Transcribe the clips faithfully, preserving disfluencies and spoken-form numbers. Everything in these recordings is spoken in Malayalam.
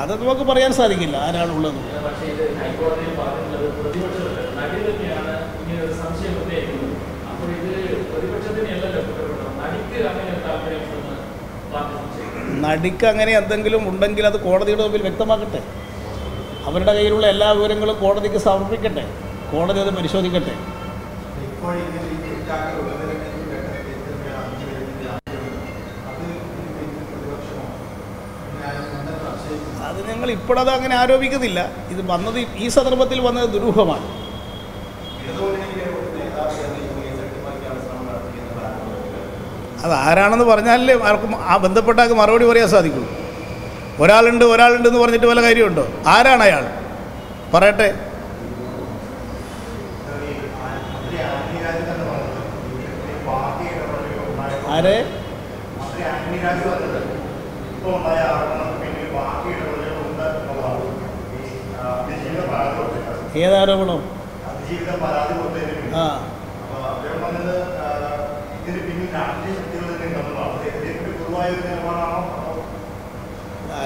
അത് നമുക്ക് പറയാൻ സാധിക്കില്ല ആരാണുള്ളത്. നടിക്ക് അങ്ങനെ എന്തെങ്കിലും ഉണ്ടെങ്കിൽ അത് കോടതിയുടെ മുമ്പിൽ വ്യക്തമാക്കട്ടെ. അവരുടെ കയ്യിലുള്ള എല്ലാ വിവരങ്ങളും കോടതിക്ക് സമർപ്പിക്കട്ടെ, കോടതി അത് പരിശോധിക്കട്ടെ. അത് ഞങ്ങൾ ഇപ്പോഴത് അങ്ങനെ ആരോപിക്കുന്നില്ല. ഇത് വന്നത് ഈ സന്ദർഭത്തിൽ വന്നത് ദുരൂഹമാണ്. അത് ആരാണെന്ന് പറഞ്ഞാലേ ആർക്കും ആ ബന്ധപ്പെട്ടാൾക്ക് മറുപടി പറയാൻ സാധിക്കുള്ളൂ. ഒരാളുണ്ട് ഒരാളുണ്ട് എന്ന് പറഞ്ഞിട്ട് വല്ല കാര്യമുണ്ടോ? ആരാണ് അയാൾ പറയട്ടെ. ആരെ ഏതാരോപണം? ആ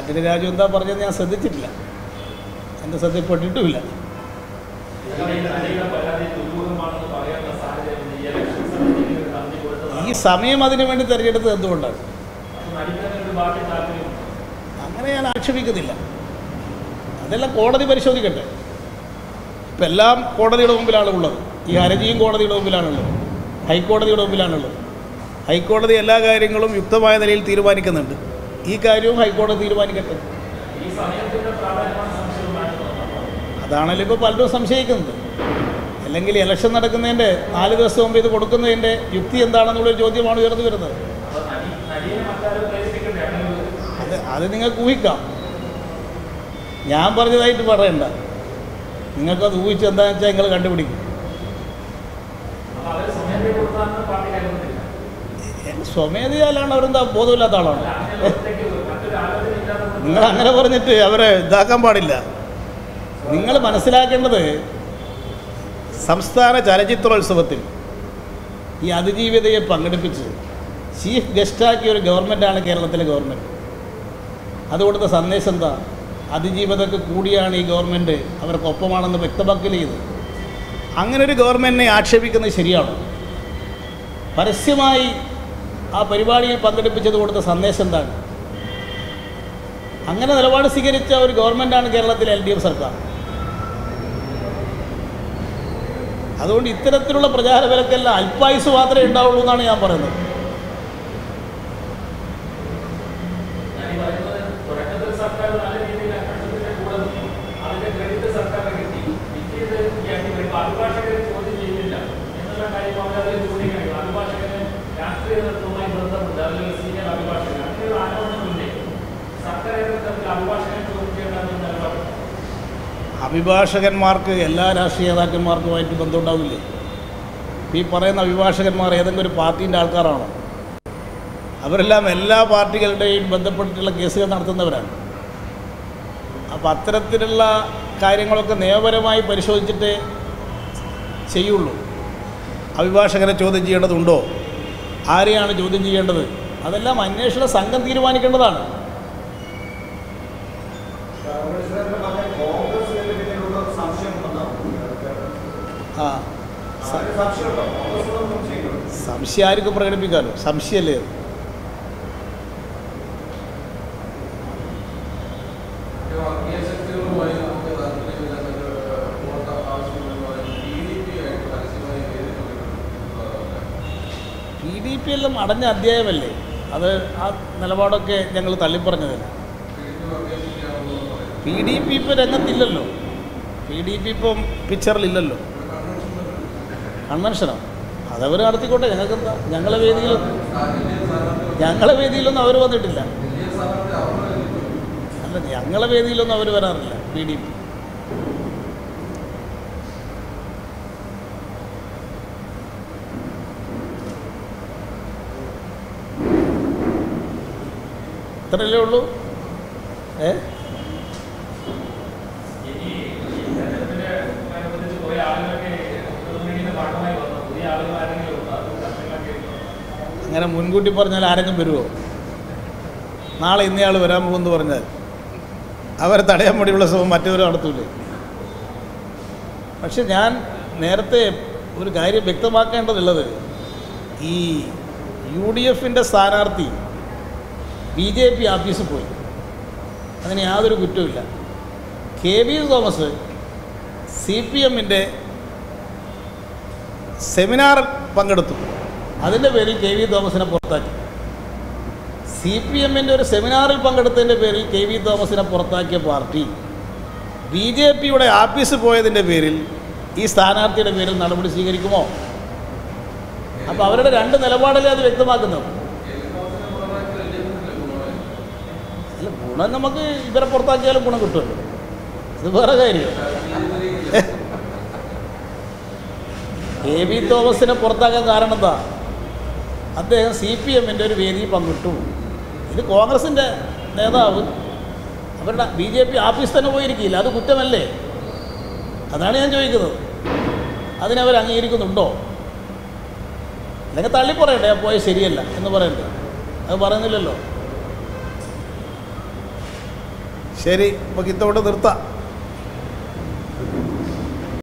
അഖിലരാജു എന്താ പറഞ്ഞത് ഞാൻ ശ്രദ്ധിച്ചിട്ടില്ല, എൻ്റെ ശ്രദ്ധപ്പെട്ടിട്ടുമില്ല. ഈ സമയം അതിനു വേണ്ടി തിരഞ്ഞെടുത്തത് എന്തുകൊണ്ടാണ്? അങ്ങനെ ഞാൻ ആക്ഷേപിക്കുന്നില്ല, അതെല്ലാം കോടതി പരിശോധിക്കട്ടെ. ഇപ്പം എല്ലാം കോടതിയുടെ മുമ്പിലാണുള്ളത്, ഈ ഹർജിയും കോടതിയുടെ മുമ്പിലാണുള്ളത്, ഹൈക്കോടതിയുടെ മുമ്പിലാണുള്ളത്. ഹൈക്കോടതി എല്ലാ കാര്യങ്ങളും യുക്തമായ നിലയിൽ തീരുമാനിക്കുന്നുണ്ട്. ഈ കാര്യവും ഹൈക്കോടതി തീരുമാനിക്കട്ടെ. അതാണല്ലോ ഇപ്പോൾ പലരും സംശയിക്കുന്നത്. അല്ലെങ്കിൽ ഇലക്ഷൻ നടക്കുന്നതിൻ്റെ നാല് ദിവസം മുമ്പ് ഇത് കൊടുക്കുന്നതിൻ്റെ യുക്തി എന്താണെന്നുള്ളൊരു ചോദ്യമാണ് ഉയർന്നു വരുന്നത്. അത് അത് നിങ്ങൾക്ക് ഊഹിക്കാം, ഞാൻ പറഞ്ഞതായിട്ട് പറയണ്ട. നിങ്ങൾക്കത് ഊഹിച്ച് എന്താണെന്ന് വെച്ചാൽ നിങ്ങൾ കണ്ടുപിടിക്കും. സ്വമേധയാലാണ് അവരെന്താ ബോധമില്ലാത്ത ആളാണ്. നിങ്ങൾ അങ്ങനെ പറഞ്ഞിട്ട് അവരെ ഇതാക്കാൻ പാടില്ല. നിങ്ങൾ മനസ്സിലാക്കേണ്ടത് സംസ്ഥാന ചലച്ചിത്രോത്സവത്തിൽ ഈ അതിജീവിതയെ പങ്കെടുപ്പിച്ച് ചീഫ് ഗസ്റ്റാക്കിയ ഒരു ഗവൺമെൻറ്റാണ് കേരളത്തിലെ ഗവൺമെൻറ്. അതുകൊടുത്ത സന്ദേശം എന്താ? അതിജീവിതക്ക് കൂടിയാണ് ഈ ഗവൺമെൻറ്, അവർക്കൊപ്പമാണെന്ന് വ്യക്തമാക്കില്ല. ഇത് അങ്ങനെ ഒരു ഗവൺമെൻറ്റിനെ ആക്ഷേപിക്കുന്നത് ശരിയാണോ? പരസ്യമായി ആ പരിപാടിയിൽ പങ്കെടുപ്പിച്ചത് കൊടുത്ത സന്ദേശം എന്താണ്? അങ്ങനെ നിലപാട് സ്വീകരിച്ച ഒരു ഗവൺമെൻറ്റാണ് കേരളത്തിലെ എൽ ഡി എഫ് സർക്കാർ. അതുകൊണ്ട് ഇത്തരത്തിലുള്ള പ്രചാര വിലക്കെല്ലാം അല്പായുസ് മാത്രമേ ഉണ്ടാവുള്ളൂ എന്നാണ് ഞാൻ പറയുന്നത്. അഭിഭാഷകന്മാർക്ക് എല്ലാ രാഷ്ട്രീയ നേതാക്കന്മാർക്കുമായിട്ട് ബന്ധമുണ്ടാവില്ലേ? ഈ പറയുന്ന അഭിഭാഷകന്മാർ ഏതെങ്കിലും ഒരു പാർട്ടീൻ്റെ ആൾക്കാരാണോ? അവരെല്ലാം എല്ലാ പാർട്ടികളുടെയും ബന്ധപ്പെട്ടിട്ടുള്ള കേസുകൾ നടത്തുന്നവരാണ്. അപ്പം അത്തരത്തിലുള്ള കാര്യങ്ങളൊക്കെ നിയമപരമായി പരിശോധിച്ചിട്ടേ ചെയ്യുള്ളൂ. അഭിഭാഷകരെ ചോദ്യം ചെയ്യേണ്ടതുണ്ടോ? ആരെയാണ് ചോദ്യം ചെയ്യേണ്ടത്? അതെല്ലാം അന്വേഷണ സംഘം തീരുമാനിക്കേണ്ടതാണ്. ആ സംശയം ആർക്കും പ്രകടിപ്പിക്കാനോ? സംശയമല്ലേ? പി ഡി പി എല്ലാം അടഞ്ഞ അധ്യായമല്ലേ? അത് ആ നിലപാടൊക്കെ ഞങ്ങൾ തള്ളിപ്പറഞ്ഞതല്ല. പി ഡി പി ഇപ്പം രംഗത്തില്ലല്ലോ, പി ഡി പി ഇപ്പം പിക്ചറിലില്ലല്ലോ. കൺവെൻഷനോ അതവർ നടത്തിക്കോട്ടെ, ഞങ്ങൾക്കെന്താ? ഞങ്ങളെ വേദിയിൽ ഞങ്ങളെ വേദിയിലൊന്നും അവർ വന്നിട്ടില്ല. അല്ല, ഞങ്ങളെ വേദിയിലൊന്നും അവർ വരാറില്ല. പി ഡി പി ഇത്രയല്ലേ ഉള്ളൂ. ഏ അങ്ങനെ മുൻകൂട്ടി പറഞ്ഞാൽ ആരെങ്കിലും വരുമോ? നാളെ ഇന്നയാൾ വരാൻ പോകുമെന്ന് പറഞ്ഞാൽ അവർ തടയാൻ വേണ്ടിയുള്ള ശ്രമം മറ്റവരും നടത്തൂലേ. പക്ഷെ ഞാൻ നേരത്തെ ഒരു കാര്യം വ്യക്തമാക്കേണ്ടതുള്ളത്, ഈ യു ഡി എഫിൻ്റെ സ്ഥാനാർത്ഥി ബി ജെ പി ആഫീസിൽ പോയി, അതിന് യാതൊരു കുറ്റമില്ല. K V Thomas C P എമ്മിൻ്റെ സെമിനാർ പങ്കെടുത്തു, അതിൻ്റെ പേരിൽ കെ വി തോമസിനെ പുറത്താക്കി. സി പി എമ്മിൻ്റെ ഒരു സെമിനാറിൽ പങ്കെടുത്തതിൻ്റെ പേരിൽ കെ വി തോമസിനെ പുറത്താക്കിയ പാർട്ടി ബി ജെ പിയുടെ ആഫീസിൽ പോയതിൻ്റെ പേരിൽ ഈ സ്ഥാനാർത്ഥിയുടെ പേരിൽ നടപടി സ്വീകരിക്കുമോ? അപ്പോൾ അവരുടെ രണ്ട് നിലപാടല്ലേ അത് വ്യക്തമാക്കുന്നത്. അല്ല, ഗുണം നമുക്ക് ഇവരെ പുറത്താക്കിയാലും ഗുണം കിട്ടുമല്ലോ, ഇത് വേറെ കാര്യം. എ വി തോമസിനെ പുറത്താക്കാൻ കാരണം എന്താ? അദ്ദേഹം സി പി എമ്മിൻ്റെ ഒരു വേദി പങ്കിട്ടു. ഇത് കോൺഗ്രസിൻ്റെ നേതാവ് അവരുടെ ബി ജെ പി ആഫീസിൽ തന്നെ പോയിരിക്കില്ല, അത് കുറ്റമല്ലേ? അതാണ് ഞാൻ ചോദിക്കുന്നത്. അതിനവർ അംഗീകരിക്കുന്നുണ്ടോ? അല്ലെങ്കിൽ തള്ളി പറയണ്ടേ, പോയത് ശരിയല്ല എന്ന് പറയണ്ടേ? അത് പറയുന്നില്ലല്ലോ. ശരി, നമുക്ക് ഇതോടെ നിർത്താം.